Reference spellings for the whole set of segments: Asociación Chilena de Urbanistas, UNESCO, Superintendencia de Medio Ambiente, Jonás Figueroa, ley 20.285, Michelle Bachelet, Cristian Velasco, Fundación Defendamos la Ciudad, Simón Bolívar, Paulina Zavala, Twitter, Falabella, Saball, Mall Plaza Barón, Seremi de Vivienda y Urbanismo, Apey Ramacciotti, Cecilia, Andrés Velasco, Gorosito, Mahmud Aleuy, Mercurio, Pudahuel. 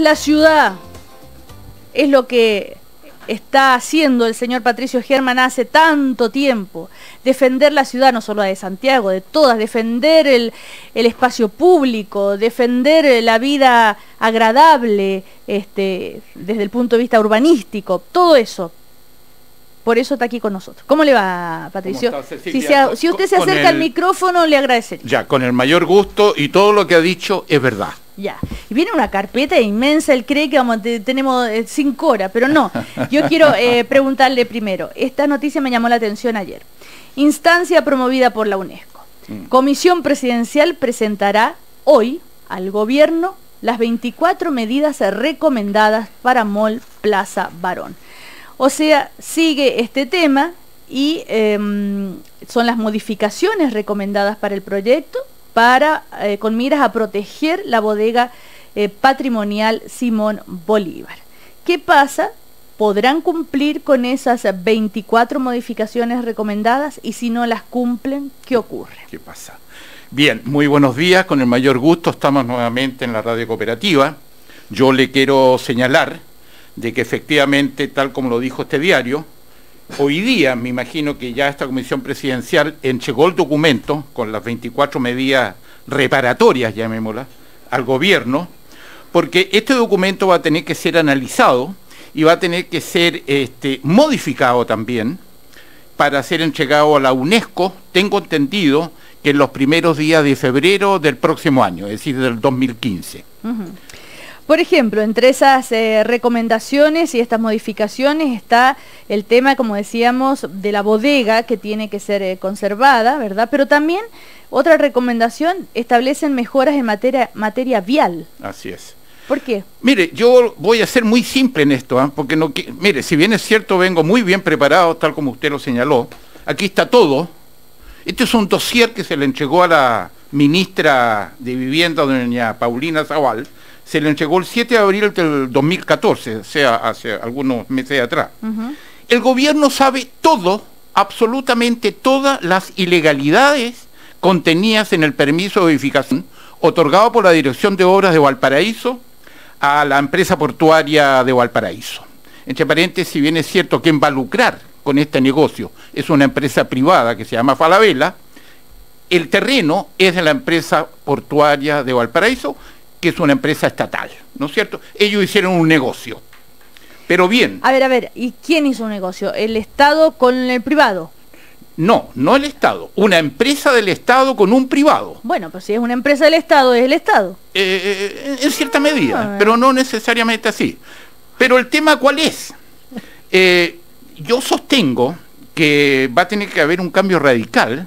La ciudad es lo que está haciendo el señor Patricio Herman hace tanto tiempo, defender la ciudad, no solo la de Santiago, de todas, defender el espacio público, defender la vida agradable desde el punto de vista urbanístico, todo eso. Por eso está aquí con nosotros. ¿Cómo le va, Patricio? ¿Cómo está, Cecilia? Si usted se acerca al micrófono, le agradecería. Ya, con el mayor gusto, y todo lo que ha dicho es verdad. Ya, y viene una carpeta inmensa, él cree que tenemos 5 horas, pero no. Yo quiero preguntarle primero, esta noticia me llamó la atención ayer. Instancia promovida por la UNESCO. Comisión Presidencial presentará hoy al gobierno las 24 medidas recomendadas para Mall Plaza Barón. O sea, sigue este tema y son las modificaciones recomendadas para el proyecto con miras a proteger la bodega patrimonial Simón Bolívar. ¿Qué pasa? ¿Podrán cumplir con esas 24 modificaciones recomendadas? Y si no las cumplen, ¿qué ocurre? ¿Qué pasa? Bien, muy buenos días, con el mayor gusto estamos nuevamente en la Radio Cooperativa. Yo le quiero señalar de que efectivamente, tal como lo dijo este diario, hoy día me imagino que ya esta Comisión Presidencial entregó el documento con las 24 medidas reparatorias, llamémoslas, al gobierno, porque este documento va a tener que ser analizado y va a tener que ser modificado también para ser entregado a la UNESCO, tengo entendido, que en los primeros días de febrero del próximo año, es decir, del 2015. Por ejemplo, entre esas recomendaciones y estas modificaciones está el tema, como decíamos, de la bodega que tiene que ser conservada, ¿verdad? Pero también otra recomendación, establecen mejoras en materia vial. Así es. ¿Por qué? Mire, yo voy a ser muy simple en esto, porque no, mire, si bien es cierto, vengo muy bien preparado, tal como usted lo señaló. Aquí está todo. Este es un dossier que se le entregó a la ministra de Vivienda, doña Paulina Zavala. Se le entregó el 7 de abril del 2014, o sea, hace algunos meses atrás. El gobierno sabe todo, absolutamente todas las ilegalidades contenidas en el permiso de edificación otorgado por la Dirección de Obras de Valparaíso a la empresa portuaria de Valparaíso. Entre paréntesis, si bien es cierto que va a lucrar con este negocio, es una empresa privada que se llama Falabella, el terreno es de la empresa portuaria de Valparaíso, que es una empresa estatal, ¿no es cierto? Ellos hicieron un negocio, pero bien... A ver, ¿y quién hizo un negocio? ¿El Estado con el privado? No, no el Estado, una empresa del Estado con un privado. Bueno, pues si es una empresa del Estado, es el Estado. En cierta medida, pero no necesariamente así. Pero el tema, ¿cuál es? Yo sostengo que va a tener que haber un cambio radical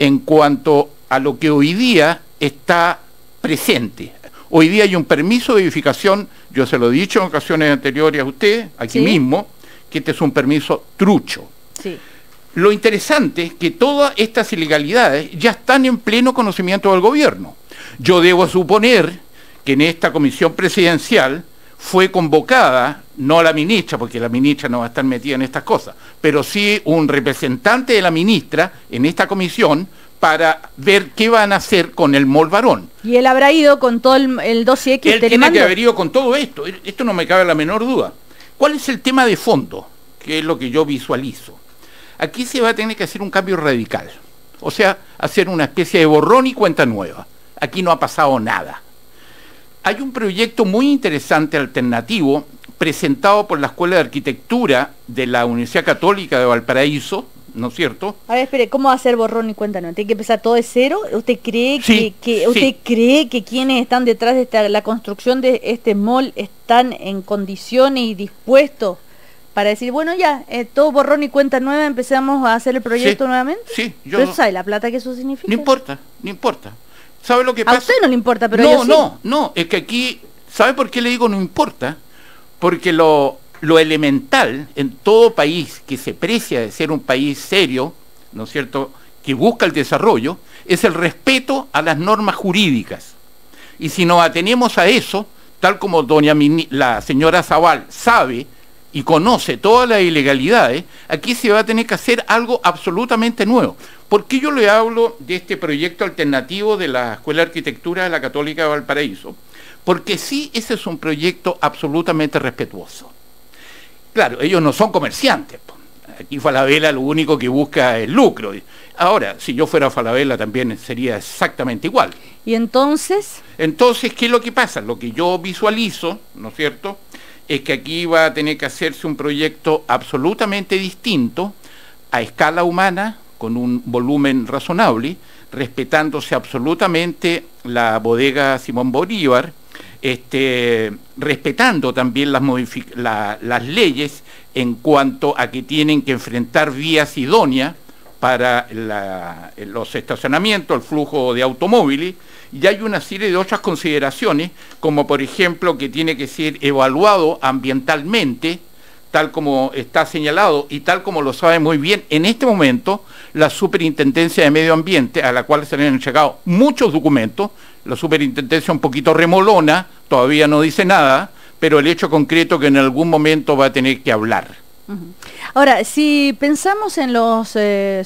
en cuanto a lo que hoy día está presente. Hoy día hay un permiso de edificación, yo se lo he dicho en ocasiones anteriores a usted, aquí mismo, que este es un permiso trucho. Sí. Lo interesante es que todas estas ilegalidades ya están en pleno conocimiento del gobierno. Yo debo suponer que en esta comisión presidencial fue convocada, no la ministra, porque la ministra no va a estar metida en estas cosas, pero sí un representante de la ministra en esta comisión, para ver qué van a hacer con el Mall Barón. Y él habrá ido con todo el dossier que usted le mandó. Él tiene que haber ido con todo esto, esto no me cabe la menor duda. ¿Cuál es el tema de fondo? Que es lo que yo visualizo. Aquí se va a tener que hacer un cambio radical, o sea, hacer una especie de borrón y cuenta nueva. Aquí no ha pasado nada. Hay un proyecto muy interesante alternativo presentado por la Escuela de Arquitectura de la Universidad Católica de Valparaíso, ¿no es cierto? A ver, espere, ¿cómo va a ser borrón y cuenta nueva? ¿Tiene que empezar todo de cero? ¿Usted cree que quienes están detrás de la construcción de este mall están en condiciones y dispuestos para decir, bueno, ya, todo borrón y cuenta nueva, empezamos a hacer el proyecto nuevamente? Sí, yo... ¿Pero sabe la plata que eso significa? No importa, no importa. ¿Sabe lo que pasa? A usted no le importa, pero yo sí. No, es que aquí, ¿sabe por qué le digo no importa? Porque lo elemental en todo país que se precia de ser un país serio, ¿no es cierto?, que busca el desarrollo, es el respeto a las normas jurídicas. Y si nos atenemos a eso, tal como la señora Saball sabe y conoce todas las ilegalidades, aquí se va a tener que hacer algo absolutamente nuevo. ¿Por qué yo le hablo de este proyecto alternativo de la Escuela de Arquitectura de la Católica de Valparaíso? porque sí, ese es un proyecto absolutamente respetuoso. Claro, ellos no son comerciantes. Aquí Falabella lo único que busca es lucro. Ahora, si yo fuera Falabella también sería exactamente igual. ¿Y entonces? Entonces, ¿qué es lo que pasa? Lo que yo visualizo, ¿no es cierto?, es que aquí va a tener que hacerse un proyecto absolutamente distinto, a escala humana, con un volumen razonable, respetándose absolutamente la bodega Simón Bolívar, respetando también las leyes en cuanto a que tienen que enfrentar vías idóneas para los estacionamientos, el flujo de automóviles, y hay una serie de otras consideraciones, como por ejemplo que tiene que ser evaluado ambientalmente, tal como está señalado y tal como lo sabe muy bien en este momento la Superintendencia de Medio Ambiente, a la cual se le han llegado muchos documentos. La Superintendencia un poquito remolona, todavía no dice nada, pero el hecho concreto que en algún momento va a tener que hablar. Ahora, si pensamos en los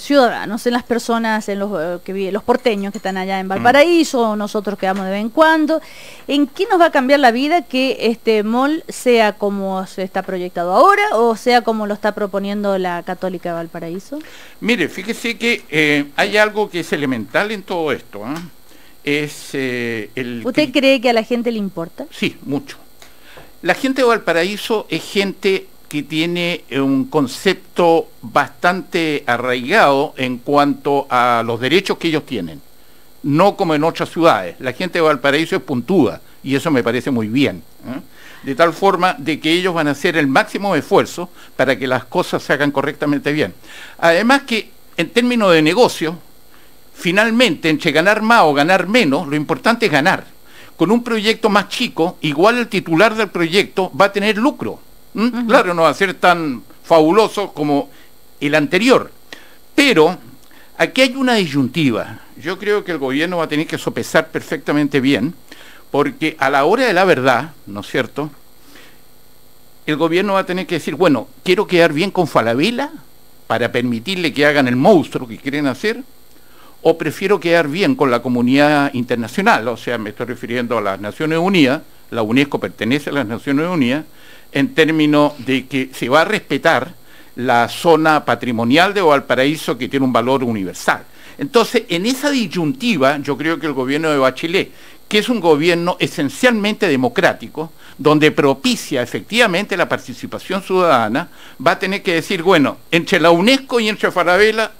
ciudadanos, en las personas, en los porteños que están allá en Valparaíso, nosotros que vamos de vez en cuando, ¿en qué nos va a cambiar la vida que este mall sea como se está proyectado ahora o sea como lo está proponiendo la Católica de Valparaíso? Mire, fíjese que hay algo que es elemental en todo esto, ¿eh? ¿Usted cree que a la gente le importa? Sí, mucho. La gente de Valparaíso es gente que tiene un concepto bastante arraigado en cuanto a los derechos que ellos tienen, no como en otras ciudades. La gente de Valparaíso es puntúa y eso me parece muy bien, ¿eh? De tal forma de que ellos van a hacer el máximo esfuerzo para que las cosas se hagan correctamente bien. Además que en términos de negocio, finalmente entre ganar más o ganar menos, lo importante es ganar. Con un proyecto más chico, igual el titular del proyecto va a tener lucro. Claro, no va a ser tan fabuloso como el anterior, pero aquí hay una disyuntiva. Yo creo que el gobierno va a tener que sopesar perfectamente bien, porque a la hora de la verdad, ¿no es cierto?, el gobierno va a tener que decir, bueno, quiero quedar bien con Falabella para permitirle que hagan el monstruo que quieren hacer, o prefiero quedar bien con la comunidad internacional, o sea, me estoy refiriendo a las Naciones Unidas, la UNESCO pertenece a las Naciones Unidas, en términos de que se va a respetar la zona patrimonial de Valparaíso, que tiene un valor universal. Entonces, en esa disyuntiva, yo creo que el gobierno de Bachelet, que es un gobierno esencialmente democrático, donde propicia efectivamente la participación ciudadana, va a tener que decir, bueno, entre la UNESCO y entre Falabella,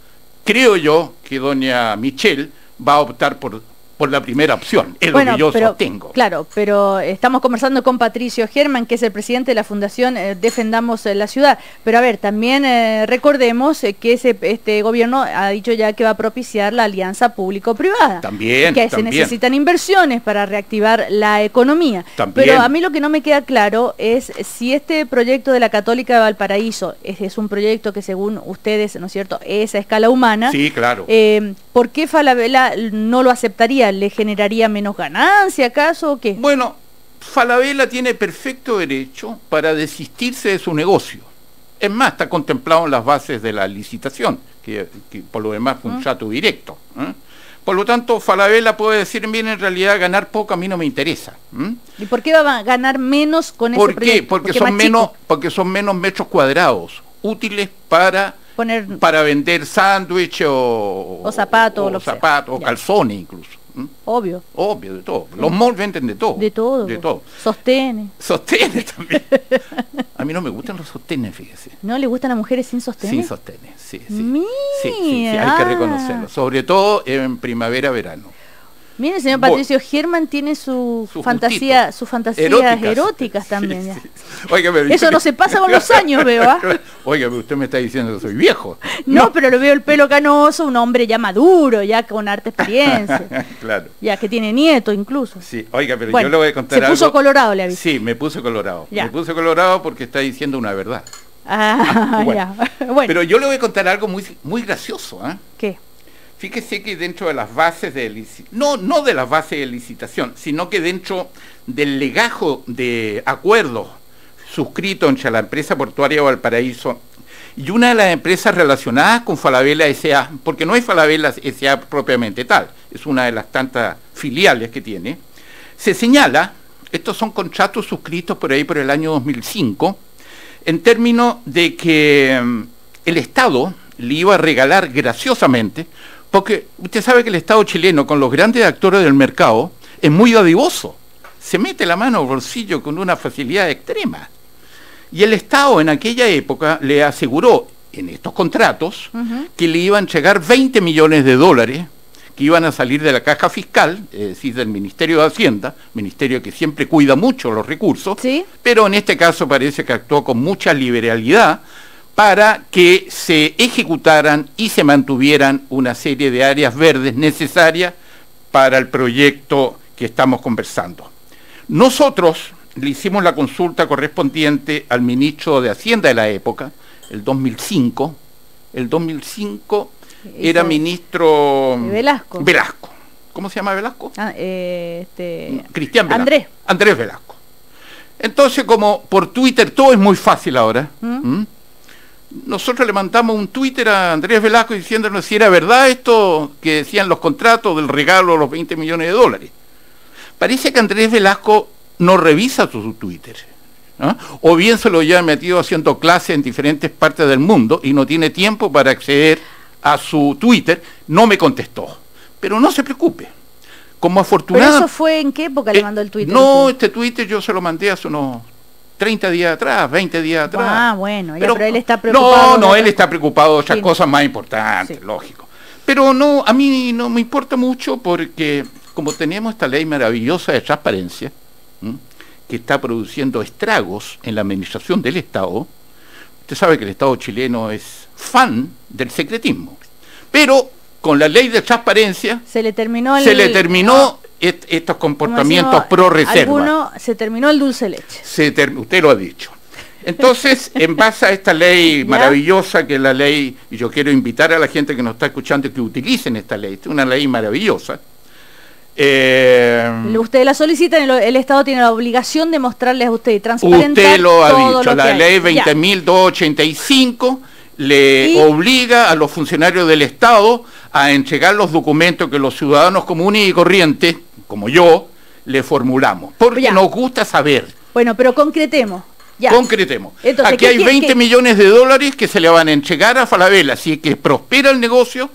creo yo que doña Michelle va a optar por la primera opción, es bueno, lo que yo sostengo. Claro, pero estamos conversando con Patricio Herman, que es el presidente de la Fundación Defendamos la Ciudad. Pero a ver, también recordemos que este gobierno ha dicho ya que va a propiciar la alianza público-privada. También, que se necesitan inversiones para reactivar la economía. También. Pero a mí lo que no me queda claro es si este proyecto de la Católica de Valparaíso es un proyecto que según ustedes, ¿no es cierto?, es a escala humana. Sí, claro. ¿Por qué Falabella no lo aceptaría? ¿Le generaría menos ganancia acaso o qué? Bueno, Falabella tiene perfecto derecho para desistirse de su negocio. Es más, está contemplado en las bases de la licitación, que por lo demás fue un trato directo, ¿eh? Por lo tanto, Falabella puede decir, miren, en realidad ganar poco a mí no me interesa, ¿eh? ¿Y por qué va a ganar menos con ese proyecto? Porque son menos metros cuadrados útiles para vender sándwiches o zapatos o calzones incluso. ¿Mm? Obvio. Obvio, de todo. Los malls venden de todo. De todo. De todo. Sostenes. Sostenes también. A mí no me gustan los sostenes, fíjese. ¿No le gustan a mujeres sin sostenes? Sin sostenes, sí, sí. Mira. Sí, hay que reconocerlo. Sobre todo en primavera, verano. Mire, señor Patricio, Herman tiene sus fantasías eróticas también. Sí, sí. Óigame, eso no se pasa con los años, veo. Óigame, usted me está diciendo que soy viejo. No, no, pero lo veo el pelo canoso, un hombre ya maduro, ya con harta experiencia. Claro. Ya que tiene nieto incluso. Sí, oiga, pero bueno, yo le voy a contar algo. Se puso colorado, le aviso. Sí, me puso colorado. Ya. Me puso colorado porque está diciendo una verdad. Ah, bueno. Ya. Bueno. Pero yo le voy a contar algo muy, muy gracioso, ¿eh? ¿Qué? Fíjese que dentro de las bases de licitación, no de las bases de licitación, sino que dentro del legajo de acuerdos suscritos entre la empresa portuaria de Valparaíso y una de las empresas relacionadas con Falabella S.A., porque no es Falabella S.A. propiamente tal, es una de las tantas filiales que tiene, se señala Estos son contratos suscritos por ahí por el año 2005, en términos de que el Estado le iba a regalar graciosamente, porque usted sabe que el Estado chileno, con los grandes actores del mercado, es muy dadivoso, se mete la mano al bolsillo con una facilidad extrema. Y el Estado en aquella época le aseguró en estos contratos que le iban a entregar 20 millones de dólares que iban a salir de la caja fiscal, es decir, del Ministerio de Hacienda, ministerio que siempre cuida mucho los recursos, ¿sí? Pero en este caso parece que actuó con mucha liberalidad para que se ejecutaran y se mantuvieran una serie de áreas verdes necesarias para el proyecto que estamos conversando. Nosotros le hicimos la consulta correspondiente al ministro de Hacienda de la época, el 2005. El 2005 era ministro... Velasco. ¿Cómo se llama Velasco? Cristian Velasco. Andrés Velasco. Entonces, como por Twitter todo es muy fácil ahora, nosotros le mandamos un Twitter a Andrés Velasco diciéndonos si era verdad esto que decían los contratos del regalo de los 20 millones de dólares. Parece que Andrés Velasco no revisa su Twitter, ¿no? O bien se lo haya metido haciendo clases en diferentes partes del mundo y no tiene tiempo para acceder a su Twitter. No me contestó, pero no se preocupe. Como afortunada... ¿Pero eso fue en qué época le mandó el Twitter? No, este Twitter yo se lo mandé hace unos 30 días atrás, 20 días atrás. Ah, bueno, pero él está preocupado. No, él está preocupado de otras cosas más importantes, sí, lógico. Pero no, a mí no me importa mucho porque como tenemos esta ley maravillosa de transparencia, que está produciendo estragos en la administración del Estado. Usted sabe que el Estado chileno es fan del secretismo, pero con la ley de transparencia se le terminó estos comportamientos pro reserva. Se terminó el dulce leche. Usted lo ha dicho. Entonces, en base a esta ley maravillosa, que es la ley, y yo quiero invitar a la gente que nos está escuchando que utilicen esta ley, es una ley maravillosa. Usted la solicita, el Estado tiene la obligación de mostrarles a usted transparente. Usted lo ha dicho, la ley 20.285 le obliga a los funcionarios del Estado a entregar los documentos que los ciudadanos comunes y corrientes, como yo, le formulamos, porque nos gusta saber. Bueno, pero concretemos. Concretemos. Entonces, aquí hay 20 millones de dólares que se le van a entregar a Falabella, así que prospera el negocio.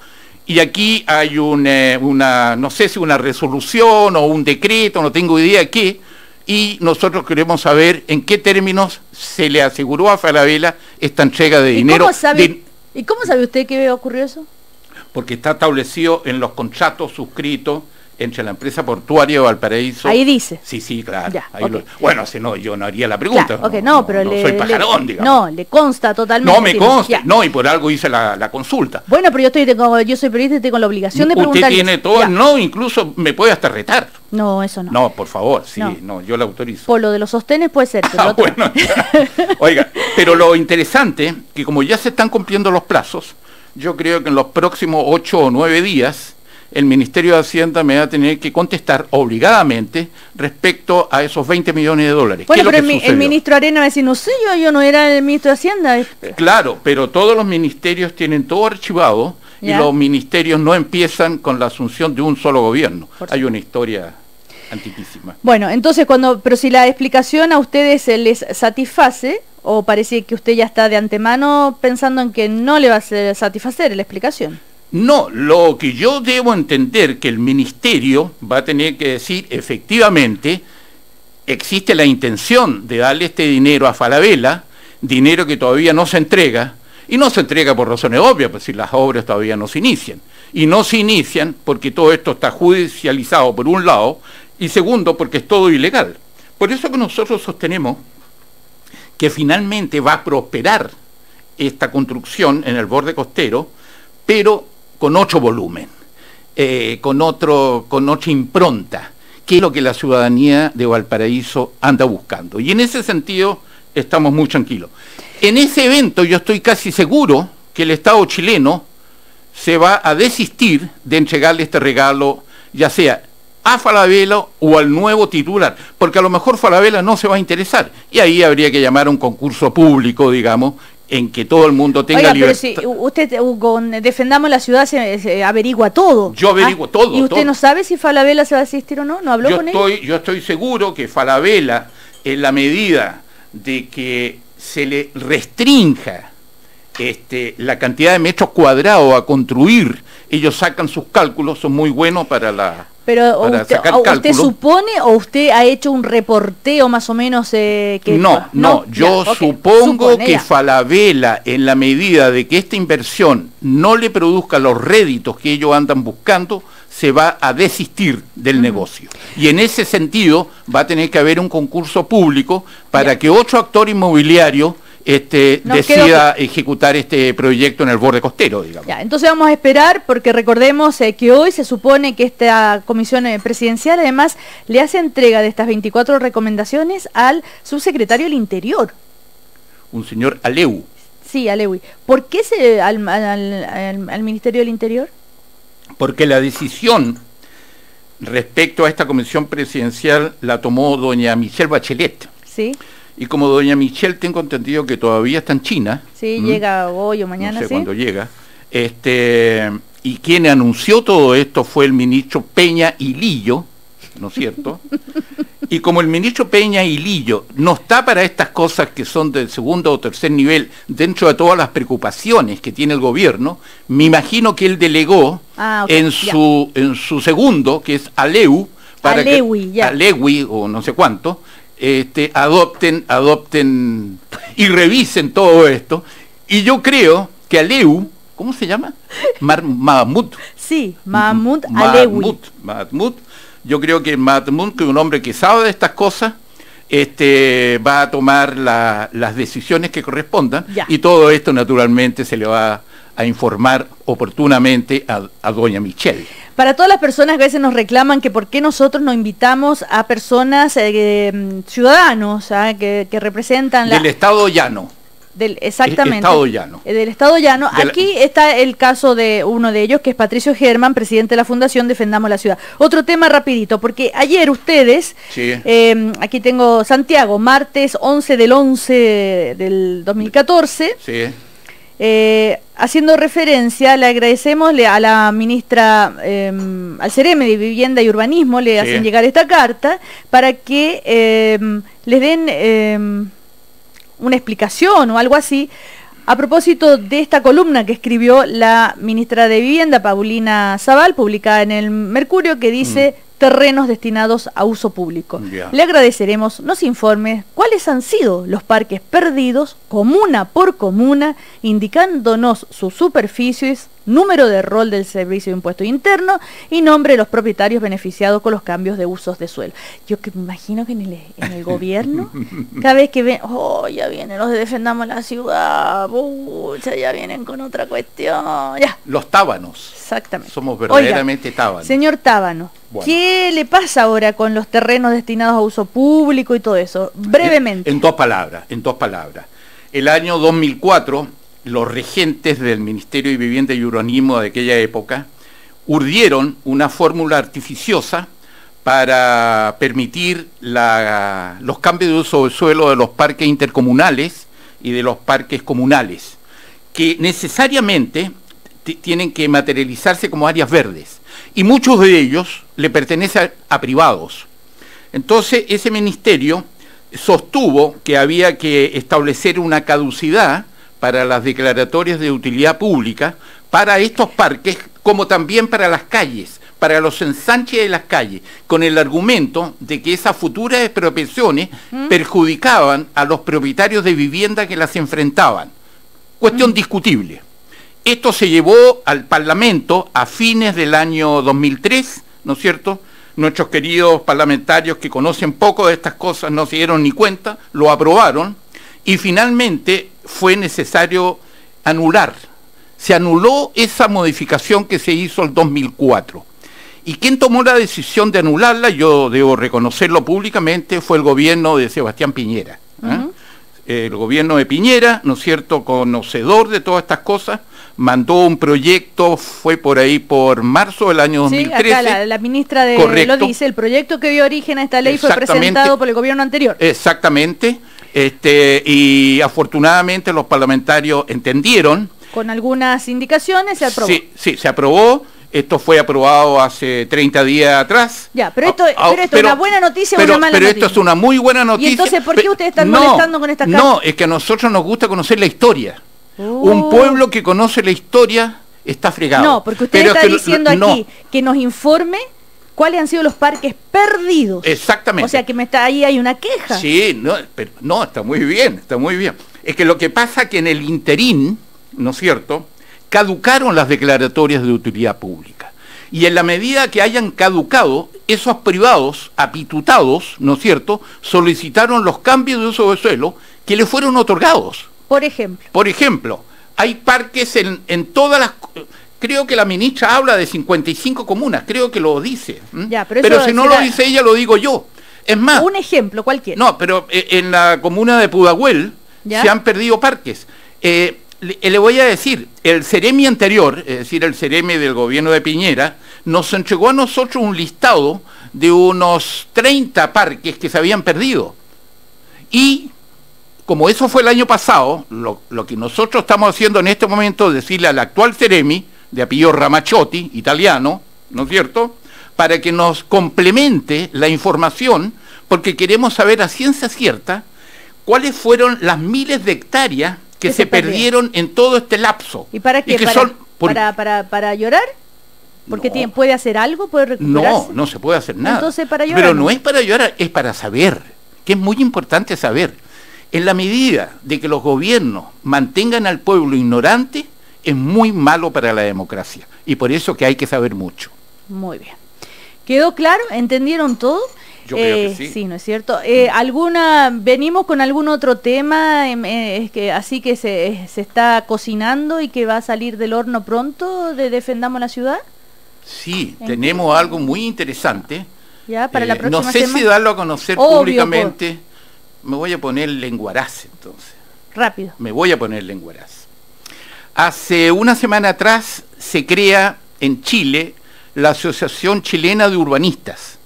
Y aquí hay una, no sé si una resolución o un decreto, no tengo idea qué, y nosotros queremos saber en qué términos se le aseguró a Falabella esta entrega de dinero. ¿Y cómo sabe usted que ocurrió eso? Porque está establecido en los contratos suscritos entre la empresa portuaria de Valparaíso. Ahí dice. Sí, claro. Ya, ahí bueno, si no, yo no haría la pregunta. Claro, no, soy pajarón, digamos. No, le consta totalmente. No me consta, no, y por algo hice la consulta. Bueno, pero yo soy periodista y tengo la obligación de preguntar. Usted tiene todo, no, incluso me puede hasta retar. No, eso no. No, por favor, sí, no yo la autorizo. Por lo de los sostenes puede ser. Pero bueno, oiga, pero lo interesante, que como ya se están cumpliendo los plazos, yo creo que en los próximos 8 o 9 días, el Ministerio de Hacienda me va a tener que contestar obligadamente respecto a esos 20 millones de dólares. Bueno, pero el ministro Arena va a decir, no sé, yo no era el ministro de Hacienda. Claro, pero todos los ministerios tienen todo archivado y los ministerios no empiezan con la asunción de un solo gobierno. Hay una historia antiquísima. Bueno, entonces, pero si la explicación a ustedes les satisface, o parece que usted ya está de antemano pensando en que no le va a satisfacer la explicación. No, lo que yo debo entender que el ministerio va a tener que decir, efectivamente, existe la intención de darle este dinero a Falabella, dinero que todavía no se entrega, y no se entrega por razones obvias, pues si las obras todavía no se inician. Y no se inician porque todo esto está judicializado por un lado, y segundo, porque es todo ilegal. Por eso que nosotros sostenemos que finalmente va a prosperar esta construcción en el borde costero, pero con otro volumen, con otra impronta, que es lo que la ciudadanía de Valparaíso anda buscando. Y en ese sentido estamos muy tranquilos. En ese evento yo estoy casi seguro que el Estado chileno se va a desistir de entregarle este regalo, ya sea a Falabella o al nuevo titular, porque a lo mejor Falabella no se va a interesar, y ahí habría que llamar a un concurso público, digamos, en que todo el mundo tenga libertad. Pero si usted con Defendamos la Ciudad se averigua todo. Yo averiguo todo. ¿Y usted todo. No sabe si Falabella se va a asistir o no? ¿No habló con él? Yo estoy seguro que Falabella, en la medida de que se le restrinja la cantidad de metros cuadrados a construir, ellos sacan sus cálculos, son muy buenos para la... Pero ¿usted supone o usted ha hecho un reporteo más o menos que... No, yo supongo que Falabella, en la medida de que esta inversión no le produzca los réditos que ellos andan buscando, se va a desistir del negocio. Y en ese sentido va a tener que haber un concurso público para que otro actor inmobiliario decida ejecutar este proyecto en el borde costero, digamos. Ya, entonces vamos a esperar, porque recordemos que hoy se supone que esta comisión presidencial además le hace entrega de estas 24 recomendaciones al subsecretario del Interior. Un señor Aleuy. Sí, Aleuy. ¿Por qué al Ministerio del Interior? Porque la decisión respecto a esta comisión presidencial la tomó doña Michelle Bachelet. Sí. Y como doña Michelle tengo entendido que todavía está en China. Sí, llega hoy o mañana, no sé cuándo llega. Y quien anunció todo esto fue el ministro Peña y Lillo, ¿no es cierto? Y como el ministro Peña y Lillo no está para estas cosas que son del segundo o tercer nivel, dentro de todas las preocupaciones que tiene el gobierno, me imagino que él delegó en su segundo, que es Aleuy, para Aleuy o no sé cuánto, adopten y revisen todo esto. Y yo creo que Aleuy, ¿cómo se llama? Mahmud. Sí, Mahmud Aleuy. Mahmud, yo creo que Mahmud, que es un hombre que sabe de estas cosas, va a tomar las decisiones que correspondan. Y todo esto naturalmente se le va a informar oportunamente a doña Michelle. Para todas las personas que a veces nos reclaman que por qué nosotros no invitamos a personas, ciudadanos, que representan... Del Estado llano. Exactamente. Del Estado llano. Aquí está el caso de uno de ellos, que es Patricio Herman, presidente de la Fundación Defendamos la Ciudad. Otro tema rapidito, porque ayer ustedes, aquí tengo Santiago, martes 11/11/2014... Sí. Haciendo referencia, le agradecemos a la ministra, al Seremi de Vivienda y Urbanismo, le hacen llegar esta carta para que les den una explicación o algo así a propósito de esta columna que escribió la ministra de Vivienda, Paulina Zaval, publicada en el Mercurio, que dice... terrenos destinados a uso público. Le agradeceremos nos informe cuáles han sido los parques perdidos, comuna por comuna, indicándonos sus superficies, número de rol del Servicio de Impuesto Interno y nombre de los propietarios beneficiados con los cambios de usos de suelo. Yo que me imagino que en el gobierno, cada vez que ven, ya vienen los de Defendamos la Ciudad, ya vienen con otra cuestión. Los tábanos. Exactamente. Somos verdaderamente tábanos. Señor tábano, ¿qué le pasa ahora con los terrenos destinados a uso público y todo eso? Brevemente. En dos palabras. El año 2004... los regentes del Ministerio de Vivienda y Urbanismo de aquella época urdieron una fórmula artificiosa para permitir los cambios de uso del suelo de los parques intercomunales y de los parques comunales, que necesariamente tienen que materializarse como áreas verdes, y muchos de ellos le pertenecen a privados. Entonces ese ministerio sostuvo que había que establecer una caducidad para las declaratorias de utilidad pública, para estos parques, como también para las calles, para los ensanches de las calles, con el argumento de que esas futuras expropiaciones perjudicaban a los propietarios de vivienda que las enfrentaban. Cuestión discutible. Esto se llevó al Parlamento a fines del año 2003, ¿no es cierto? Nuestros queridos parlamentarios que conocen poco de estas cosas no se dieron ni cuenta, lo aprobaron, y finalmente fue necesario anular. Se anuló esa modificación que se hizo en 2004. Y quien tomó la decisión de anularla, yo debo reconocerlo públicamente, fue el gobierno de Sebastián Piñera. El gobierno de Piñera, ¿no es cierto?, conocedor de todas estas cosas, mandó un proyecto, fue por ahí por marzo del año 2013. Sí, acá la ministra lo dice, el proyecto que dio origen a esta ley fue presentado por el gobierno anterior. Exactamente. y afortunadamente los parlamentarios entendieron. Con algunas indicaciones se aprobó. Sí, sí, se aprobó. Esto fue aprobado hace 30 días atrás. Ya, pero esto es una buena noticia o una mala noticia. Pero esto es una muy buena noticia. ¿Y entonces por qué ustedes están molestando con estas cartas? No, es que a nosotros nos gusta conocer la historia. Un pueblo que conoce la historia está fregado. No, porque usted está diciendo aquí que nos informe cuáles han sido los parques perdidos. Exactamente. O sea que ahí hay una queja. Sí, no, pero, no, está muy bien, está muy bien. Es que lo que pasa que en el interín, ¿no es cierto?, caducaron las declaratorias de utilidad pública. Y en la medida que hayan caducado, esos privados apitutados, ¿no es cierto?, solicitaron los cambios de uso de suelo que les fueron otorgados. Por ejemplo. Por ejemplo, hay parques en todas las... Creo que la ministra habla de 55 comunas, creo que lo dice. Ya, pero si no lo dice ella, lo digo yo. Es más... Un ejemplo cualquiera. No, pero en la comuna de Pudahuel se han perdido parques. Le voy a decir, el Seremi anterior, es decir, el Seremi del gobierno de Piñera, nos entregó a nosotros un listado de unos 30 parques que se habían perdido. Y como eso fue el año pasado, lo que nosotros estamos haciendo en este momento es decirle al actual Seremi, de Apey Ramacciotti, italiano, ¿no es cierto?, para que nos complemente la información, porque queremos saber a ciencia cierta cuáles fueron las miles de hectáreas que se perdieron en todo este lapso. ¿Y para qué? Y que ¿Para llorar? ¿Porque puede hacer algo? ¿Puede recuperarse? No, no se puede hacer nada. Entonces, ¿para llorar? Pero no es para llorar, es para saber, que es muy importante saber. En la medida de que los gobiernos mantengan al pueblo ignorante, es muy malo para la democracia. Y por eso que hay que saber mucho. Muy bien. ¿Quedó claro? ¿Entendieron todo? Yo creo que sí. Sí, ¿no es cierto? ¿Venimos con algún otro tema así que se está cocinando y que va a salir del horno pronto de Defendamos la Ciudad? Sí, tenemos algo muy interesante. Ya, para la próxima semana. Si darlo a conocer públicamente. Me voy a poner lenguaraz, entonces. Rápido. Me voy a poner lenguaraz. Hace una semana atrás se crea en Chile la Asociación Chilena de Urbanistas,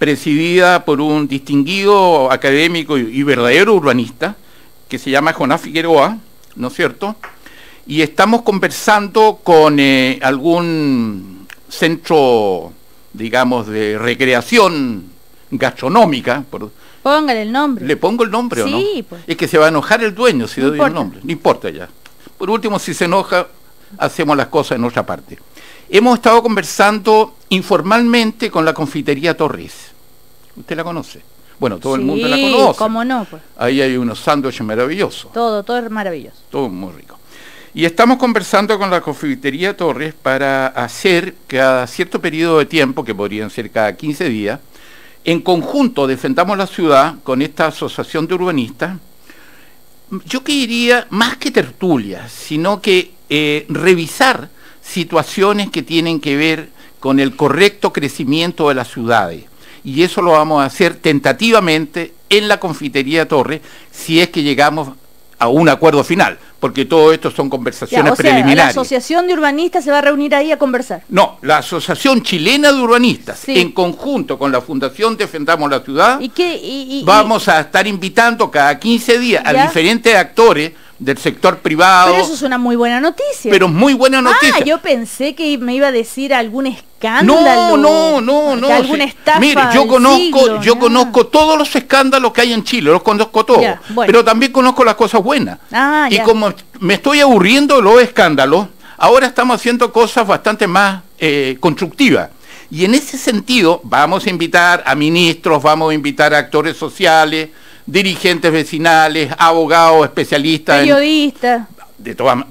presidida por un distinguido académico y verdadero urbanista, que se llama Jonás Figueroa, ¿no es cierto? Y estamos conversando con algún centro, digamos, de recreación gastronómica. Póngale el nombre. ¿Le pongo el nombre o no? Sí, pues. Es que se va a enojar el dueño si le doy el nombre. No importa ya. Por último, si se enoja, hacemos las cosas en otra parte. Hemos estado conversando informalmente con la confitería Torres. ¿Usted la conoce? Bueno, todo el mundo la conoce. ¿Cómo no? Pues. Ahí hay unos sándwiches maravillosos. Todo es maravilloso. Todo muy rico. Y estamos conversando con la confitería Torres para hacer cada cierto periodo de tiempo, que podrían ser cada 15 días, en conjunto Defendamos la Ciudad con esta asociación de urbanistas, yo que diría más que tertulias, sino que revisar situaciones que tienen que ver con el correcto crecimiento de las ciudades. Y eso lo vamos a hacer tentativamente en la confitería Torres, si es que llegamos a un acuerdo final, porque todo esto son conversaciones preliminares. La Asociación de Urbanistas se va a reunir ahí a conversar. No, la Asociación Chilena de Urbanistas, en conjunto con la Fundación Defendamos la Ciudad, vamos a estar invitando cada 15 días a diferentes actores del sector privado. Pero eso es una muy buena noticia. Pero muy buena noticia. Ah, yo pensé que me iba a decir algún escándalo. No. Alguna estafa. Mire, yo conozco todos los escándalos que hay en Chile, los conozco todos. Ya, bueno. Pero también conozco las cosas buenas. Y como me estoy aburriendo de los escándalos, ahora estamos haciendo cosas bastante más constructivas. Y en ese sentido, vamos a invitar a ministros, vamos a invitar a actores sociales, dirigentes vecinales, abogados, especialistas, periodistas.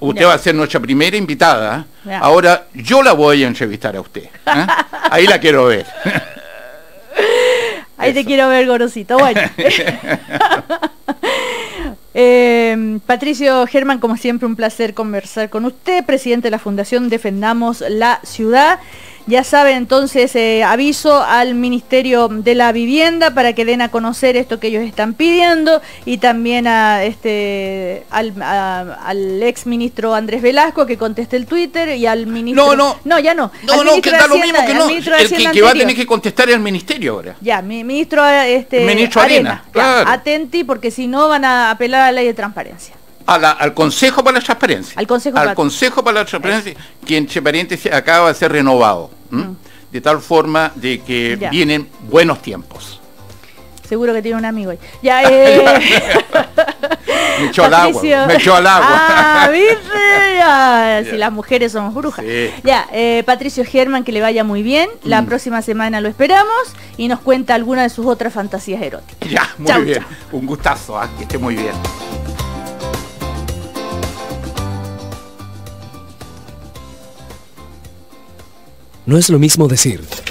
Usted va a ser nuestra primera invitada. Ya. Ahora yo la voy a entrevistar a usted. Ahí la quiero ver. Ahí te quiero ver, Gorosito. Bueno. Patricio Herman, como siempre, un placer conversar con usted, presidente de la Fundación Defendamos la Ciudad. Ya saben, entonces, aviso al Ministerio de la Vivienda para que den a conocer esto que ellos están pidiendo, y también a al ex ministro Andrés Velasco, que conteste el Twitter, y al ministro... que da lo mismo que no. El que va a tener que contestar es el ministerio ahora. Ya, ministro Arena. Claro. Atenti, porque si no van a apelar a la ley de transparencia. Al Consejo para la Transparencia. Al Consejo para la Transparencia, que entre paréntesis acaba de ser renovado. De tal forma de que vienen buenos tiempos. Seguro que tiene un amigo ahí. Ya, me echó al agua. Ah, ¿viste? Ah, si las mujeres somos brujas. Sí. Ya, Patricio Herman, que le vaya muy bien. La próxima semana lo esperamos y nos cuenta alguna de sus otras fantasías eróticas. Ya, muy bien. Chau. Un gustazo, que esté muy bien. No es lo mismo decir